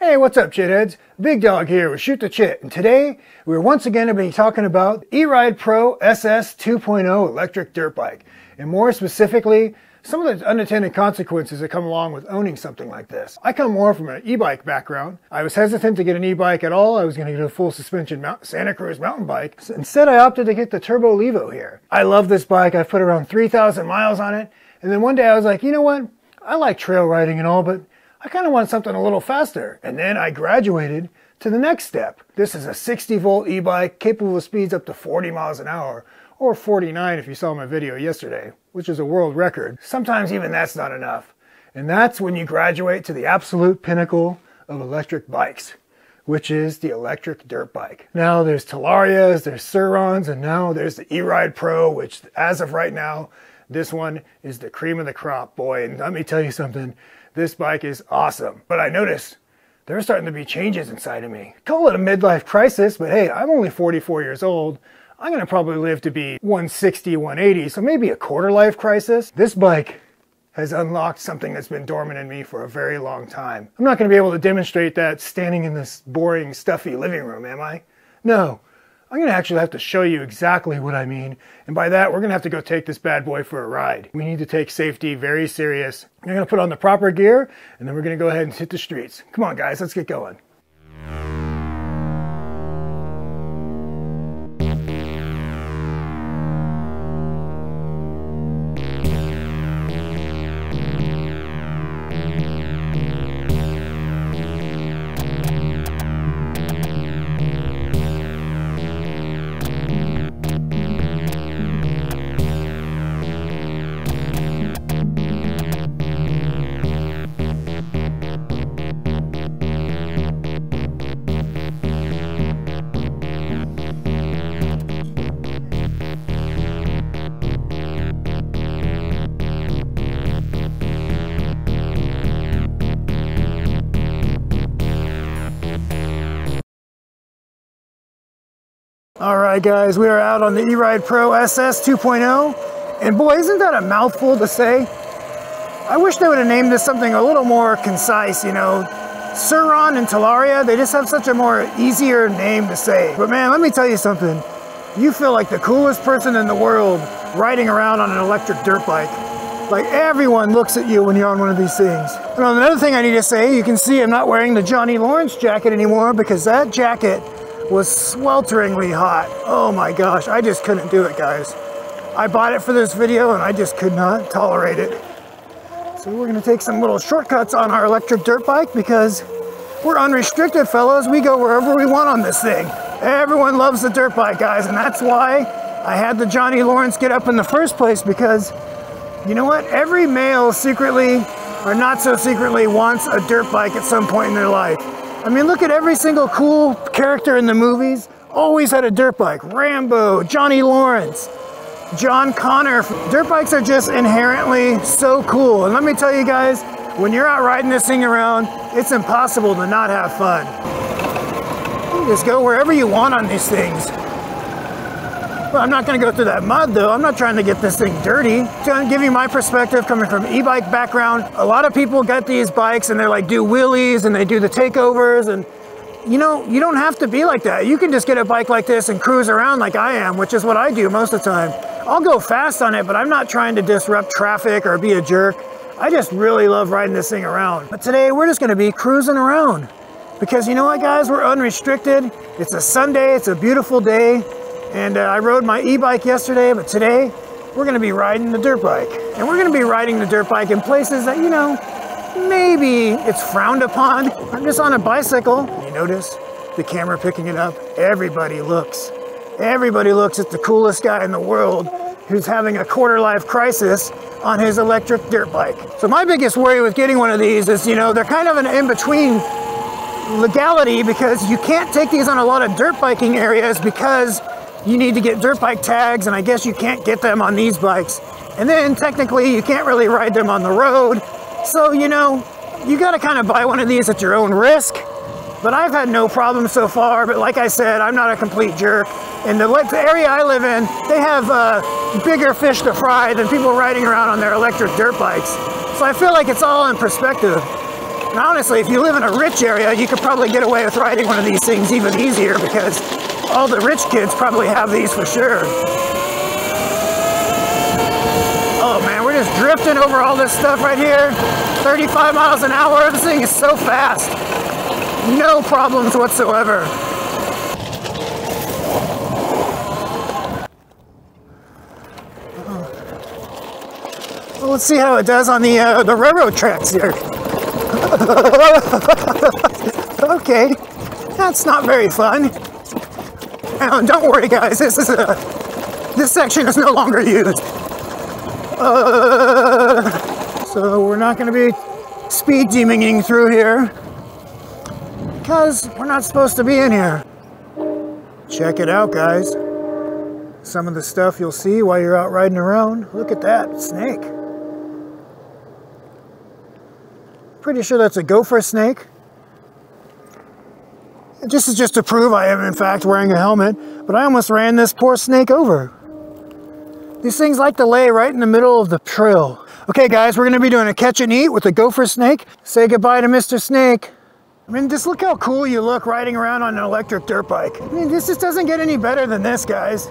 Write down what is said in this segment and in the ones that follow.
Hey, what's up, Chitheads? Big Dog here with Shoot The Chit, and today we're once again going to be talking about the E-Ride Pro SS 2.0 electric dirt bike, and more specifically, some of the unintended consequences that come along with owning something like this. I come more from an e-bike background. I was hesitant to get an e-bike at all. I was going to get a full suspension Santa Cruz mountain bike. So instead, I opted to get the Turbo Levo here. I love this bike. I've put around 3,000 miles on it, and then one day I was like, you know what? I like trail riding and all, but I kind of want something a little faster. And then I graduated to the next step. This is a 60-volt e-bike capable of speeds up to 40 miles an hour, or 49 if you saw my video yesterday, which is a world record. Sometimes even that's not enough. And that's when you graduate to the absolute pinnacle of electric bikes, which is the electric dirt bike. Now there's Talarias, there's Sur-Rons, and now there's the E-Ride Pro, which as of right now, this one is the cream of the crop, boy. And let me tell you something, this bike is awesome. But I noticed there's starting to be changes inside of me. Call it a midlife crisis, but hey, I'm only 44 years old. I'm gonna probably live to be 160, 180, so maybe a quarter life crisis. This bike has unlocked something that's been dormant in me for a very long time. I'm not gonna be able to demonstrate that standing in this boring, stuffy living room, am I? No, I'm gonna actually have to show you exactly what I mean. And by that, we're gonna have to go take this bad boy for a ride. We need to take safety very serious. You're gonna put on the proper gear, and then we're gonna go ahead and hit the streets. Come on, guys, let's get going. Alright guys, we are out on the E-Ride Pro SS 2.0, and boy, isn't that a mouthful to say? I wish they would have named this something a little more concise, you know. Sur-Ron and Talaria, they just have such a more easier name to say. But man, let me tell you something. You feel like the coolest person in the world riding around on an electric dirt bike. Like, everyone looks at you when you're on one of these things. And another thing I need to say, you can see I'm not wearing the Johnny Lawrence jacket anymore, because that jacket was swelteringly hot. Oh my gosh, I just couldn't do it, guys. I bought it for this video and I just could not tolerate it. So we're gonna take some little shortcuts on our electric dirt bike, because we're unrestricted, fellas. We go wherever we want on this thing. Everyone loves the dirt bike, guys, and that's why I had the Johnny Lawrence get up in the first place, because you know what? Every male secretly, or not so secretly, wants a dirt bike at some point in their life. I mean, look at every single cool character in the movies. Always had a dirt bike. Rambo, Johnny Lawrence, John Connor. Dirt bikes are just inherently so cool. And let me tell you guys, when you're out riding this thing around, it's impossible to not have fun. You just go wherever you want on these things. Well, I'm not gonna go through that mud though. I'm not trying to get this thing dirty. I'm trying to give you my perspective coming from e-bike background. A lot of people get these bikes and they like do wheelies and they do the takeovers, and you know, you don't have to be like that. You can just get a bike like this and cruise around like I am, which is what I do most of the time. I'll go fast on it, but I'm not trying to disrupt traffic or be a jerk. I just really love riding this thing around. But today we're just gonna be cruising around, because you know what, guys, we're unrestricted. It's a Sunday, it's a beautiful day. And I rode my e-bike yesterday, but today we're gonna be riding the dirt bike. And we're gonna be riding the dirt bike in places that, you know, maybe it's frowned upon. I'm just on a bicycle. You notice the camera picking it up? Everybody looks. Everybody looks at the coolest guy in the world who's having a quarter-life crisis on his electric dirt bike. So my biggest worry with getting one of these is, you know, they're kind of an in-between legality, because you can't take these on a lot of dirt biking areas because you need to get dirt bike tags, and I guess you can't get them on these bikes. And then technically you can't really ride them on the road. So, you know, you gotta kind of buy one of these at your own risk. But I've had no problem so far. But like I said, I'm not a complete jerk. And the area I live in, they have bigger fish to fry than people riding around on their electric dirt bikes. So I feel like it's all in perspective. And honestly, if you live in a rich area, you could probably get away with riding one of these things even easier, because all the rich kids probably have these for sure. Oh man, we're just drifting over all this stuff right here. 35 miles an hour, this thing is so fast. No problems whatsoever. Well, let's see how it does on the railroad tracks here. Okay, that's not very fun. And don't worry, guys. This section is no longer used. So we're not going to be speed deminging through here because we're not supposed to be in here. Check it out, guys. Some of the stuff you'll see while you're out riding around. Look at that snake. Pretty sure that's a gopher snake. This is just to prove I am in fact wearing a helmet, but I almost ran this poor snake over. These things like to lay right in the middle of the trail. Okay guys, we're gonna be doing a catch and eat with a gopher snake. Say goodbye to Mr. Snake. I mean, just look how cool you look riding around on an electric dirt bike. I mean, this just doesn't get any better than this, guys.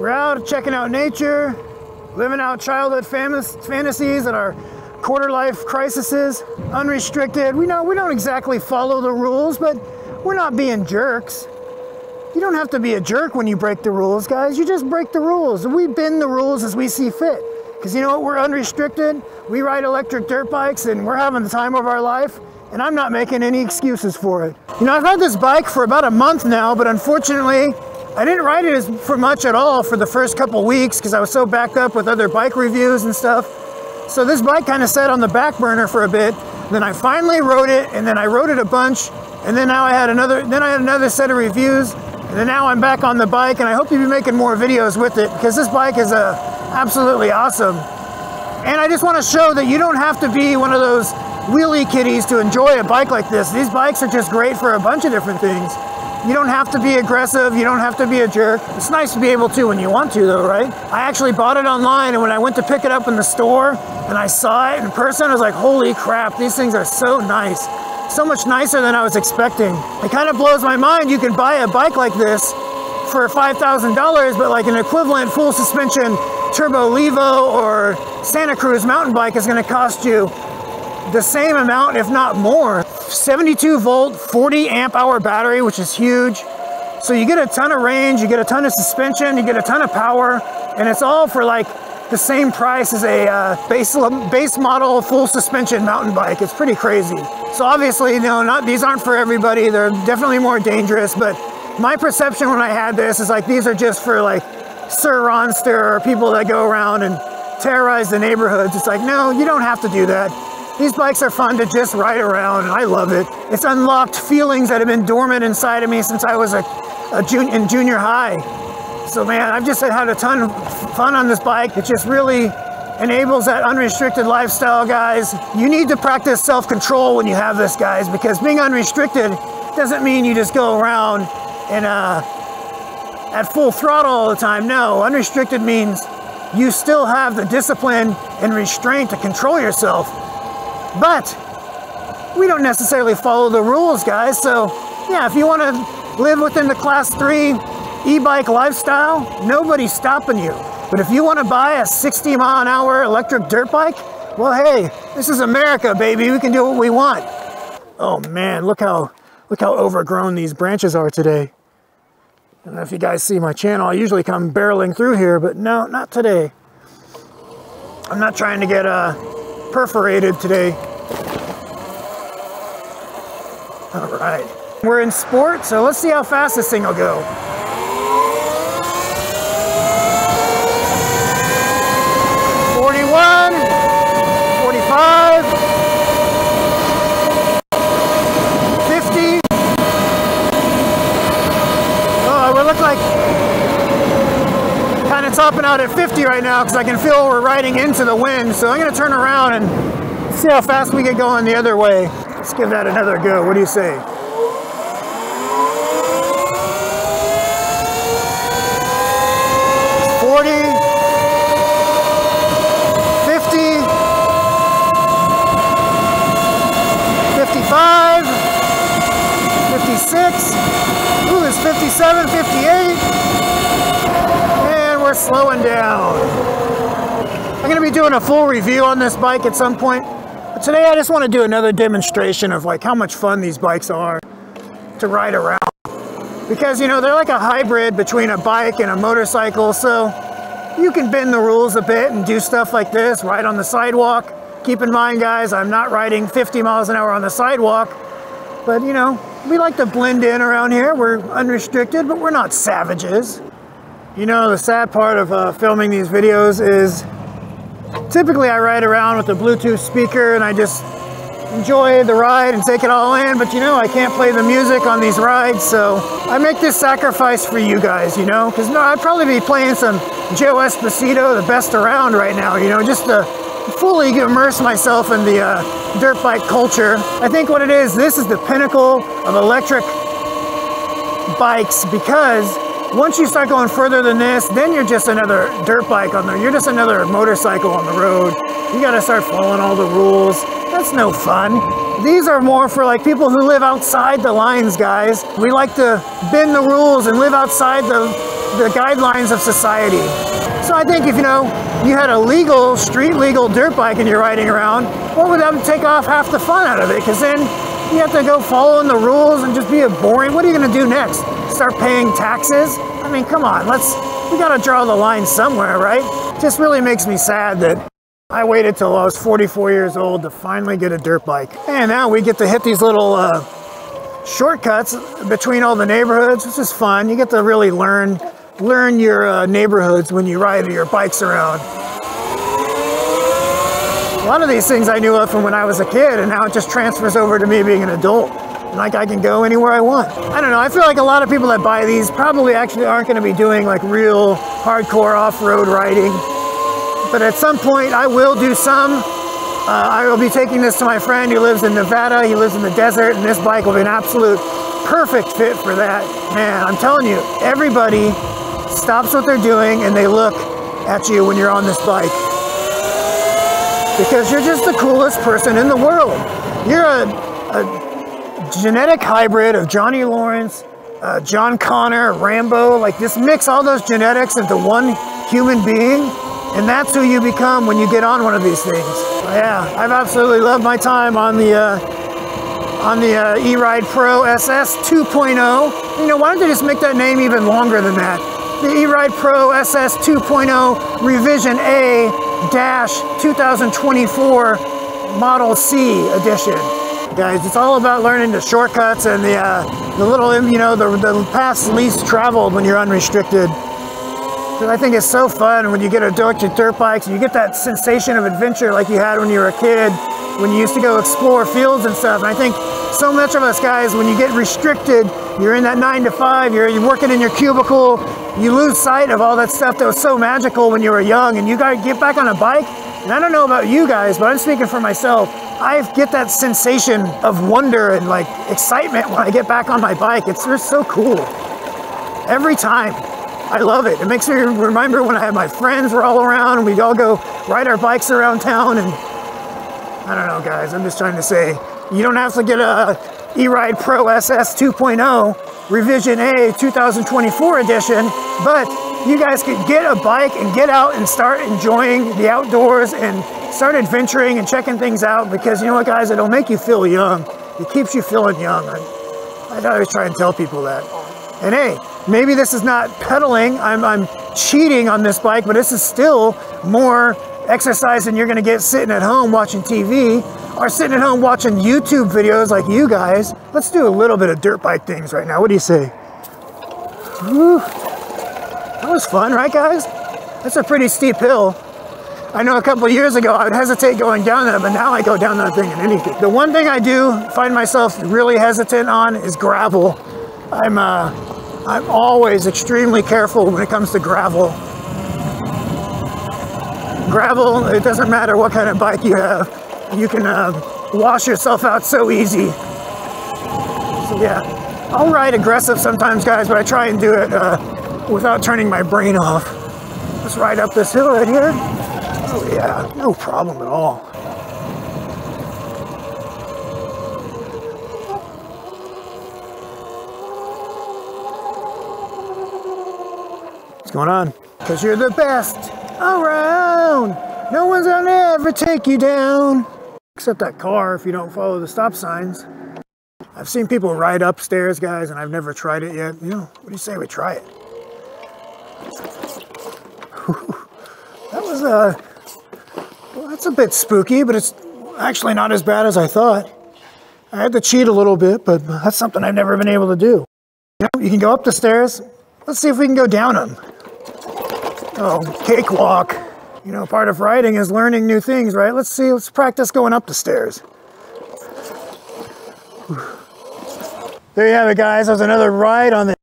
We're out checking out nature, living out childhood fantasies and our quarter-life crises, unrestricted. We know we don't exactly follow the rules, but we're not being jerks. You don't have to be a jerk when you break the rules, guys. You just break the rules. We bend the rules as we see fit. Because you know what? We're unrestricted. We ride electric dirt bikes, and we're having the time of our life, and I'm not making any excuses for it. You know, I've had this bike for about a month now, but unfortunately, I didn't ride it for much at all for the first couple weeks because I was so backed up with other bike reviews and stuff. So this bike kind of sat on the back burner for a bit. Then I finally rode it, and then I rode it a bunch, and then now I had another set of reviews, and then now I'm back on the bike, and I hope to be making more videos with it because this bike is absolutely awesome. And I just want to show that you don't have to be one of those wheelie kiddies to enjoy a bike like this. These bikes are just great for a bunch of different things. You don't have to be aggressive, you don't have to be a jerk. It's nice to be able to when you want to though, right? I actually bought it online, and when I went to pick it up in the store and I saw it in person, I was like, holy crap, these things are so nice. So much nicer than I was expecting. It kind of blows my mind you can buy a bike like this for $5,000, but like an equivalent full suspension Turbo Levo or Santa Cruz mountain bike is gonna cost you the same amount, if not more. 72 volt, 40 amp hour battery, which is huge. So you get a ton of range, you get a ton of suspension, you get a ton of power, and it's all for like the same price as a base model full suspension mountain bike. It's pretty crazy. So obviously, you know, these aren't for everybody. They're definitely more dangerous, but my perception when I had this is like these are just for like Sur-Ronster or people that go around and terrorize the neighborhoods. It's like, no, you don't have to do that. These bikes are fun to just ride around, and I love it. It's unlocked feelings that have been dormant inside of me since I was in junior high. So man, I've just had a ton of fun on this bike. It just really enables that unrestricted lifestyle, guys. You need to practice self-control when you have this, guys, because being unrestricted doesn't mean you just go around and at full throttle all the time. No, unrestricted means you still have the discipline and restraint to control yourself. But we don't necessarily follow the rules, guys. So yeah, if you want to live within the class 3 e-bike lifestyle, nobody's stopping you. But if you want to buy a 60 mile an hour electric dirt bike, well, hey, this is America, baby. We can do what we want. Oh man, look how overgrown these branches are today. I don't know if you guys see my channel. I usually come barreling through here, but no, not today. I'm not trying to get perforated today. All right, we're in sport, so let's see how fast this thing will go. Topping out at 50 right now because I can feel we're riding into the wind. So I'm going to turn around and see how fast we get going the other way. Let's give that another go. What do you say? 57, 58, and we're slowing down. I'm going to be doing a full review on this bike at some point, but today I just want to do another demonstration of like how much fun these bikes are to ride around. Because, you know, they're like a hybrid between a bike and a motorcycle, so you can bend the rules a bit and do stuff like this, ride on the sidewalk. Keep in mind, guys, I'm not riding 50 miles an hour on the sidewalk, but, you know, we like to blend in around here. We're unrestricted, but we're not savages. You know, the sad part of filming these videos is typically I ride around with a Bluetooth speaker and I just enjoy the ride and take it all in, but, you know, I can't play the music on these rides, so I make this sacrifice for you guys, you know, because no, I'd probably be playing some Joe Esposito, the best around right now, you know, just to fully immerse myself in the dirt bike culture. I think what it is, this is the pinnacle of electric bikes, because once you start going further than this, then you're just another dirt bike on there. You're just another motorcycle on the road. You got to start following all the rules. That's no fun. These are more for like people who live outside the lines, guys. We like to bend the rules and live outside the guidelines of society. So I think if, you know, you had a legal, street legal dirt bike and you're riding around, what would that take off half the fun out of it? Because then you have to go following the rules and just be a boring. What are you going to do next? Start paying taxes? I mean, come on, we got to draw the line somewhere, right? Just really makes me sad that I waited till I was 44 years old to finally get a dirt bike. And now we get to hit these little shortcuts between all the neighborhoods, which is fun. You get to really learn your neighborhoods when you ride your bikes around. A lot of these things I knew of from when I was a kid, and now it just transfers over to me being an adult. And like I can go anywhere I want. I don't know, I feel like a lot of people that buy these probably actually aren't going to be doing like real hardcore off-road riding. But at some point I will do some. I will be taking this to my friend who lives in Nevada. He lives in the desert, and this bike will be an absolute perfect fit for that. Man, I'm telling you, everybody stops what they're doing and they look at you when you're on this bike, because you're just the coolest person in the world. You're a genetic hybrid of Johnny Lawrence, John Connor, Rambo, like this mix all those genetics into one human being, and that's who you become when you get on one of these things. Yeah, I've absolutely loved my time on the E-Ride Pro SS 2.0. You know, why don't they just make that name even longer than that? The E-Ride Pro SS 2.0 Revision A-2024 Model C Edition. Guys, it's all about learning the shortcuts and the little, you know, the paths least traveled when you're unrestricted. I think it's so fun when you get a dirt bike, and you get that sensation of adventure like you had when you were a kid, when you used to go explore fields and stuff. And I think so much of us, guys, when you get restricted, you're in that 9-to-5, you're working in your cubicle, you lose sight of all that stuff that was so magical when you were young, and you got to get back on a bike. And I don't know about you guys, but I'm speaking for myself. I get that sensation of wonder and like excitement when I get back on my bike. It's just so cool. Every time. I love it. It makes me remember when I had my friends were all around and we'd all go ride our bikes around town. And I don't know, guys, I'm just trying to say, you don't have to get a E-Ride Pro SS 2.0 Revision A 2024 edition, but you guys could get a bike and get out and start enjoying the outdoors and start adventuring and checking things out, because you know what, guys, it'll make you feel young. It keeps you feeling young. I always try and tell people that. And hey, maybe this is not pedaling, I'm cheating on this bike, but this is still more exercise than you're gonna get sitting at home watching TV or sitting at home watching YouTube videos like you guys. Let's do a little bit of dirt bike things right now. What do you say? Woo. That was fun, right, guys? That's a pretty steep hill. I know a couple of years ago I would hesitate going down that, but now I go down that thing in anything. The one thing I do find myself really hesitant on is gravel. I'm always extremely careful when it comes to gravel. Gravel, it doesn't matter what kind of bike you have, you can wash yourself out so easy. So yeah, I'll ride aggressive sometimes, guys, but I try and do it without turning my brain off. Let's ride up this hill right here. Oh yeah, no problem at all. What's going on? Because you're the best around. No one's gonna ever take you down. Except that car if you don't follow the stop signs. I've seen people ride upstairs, guys, and I've never tried it yet. You know, what do you say we try it? That was well, that's a bit spooky, but it's actually not as bad as I thought. I had to cheat a little bit, but that's something I've never been able to do. You know, you can go up the stairs. Let's see if we can go down them. Oh, cakewalk. You know, part of riding is learning new things, right? Let's see, let's practice going up the stairs. There you have it, guys. That was another ride on the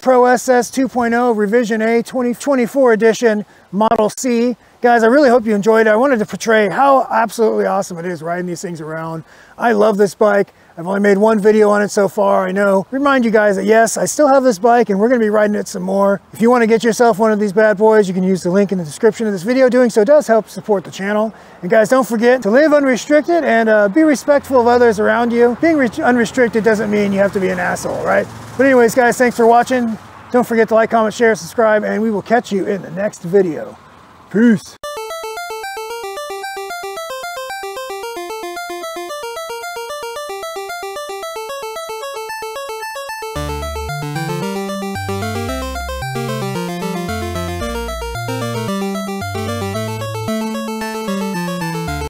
Pro SS 2.0 Revision A 2024 edition Model C. Guys, I really hope you enjoyed it. I wanted to portray how absolutely awesome it is riding these things around. I love this bike. I've only made one video on it so far, I know. Remind you guys that yes, I still have this bike and we're gonna be riding it some more. If you wanna get yourself one of these bad boys, you can use the link in the description of this video. Doing so does help support the channel. And guys, don't forget to live unrestricted and be respectful of others around you. Being unrestricted doesn't mean you have to be an asshole, right? But anyways, guys, thanks for watching. Don't forget to like, comment, share, subscribe, and we will catch you in the next video. Peace.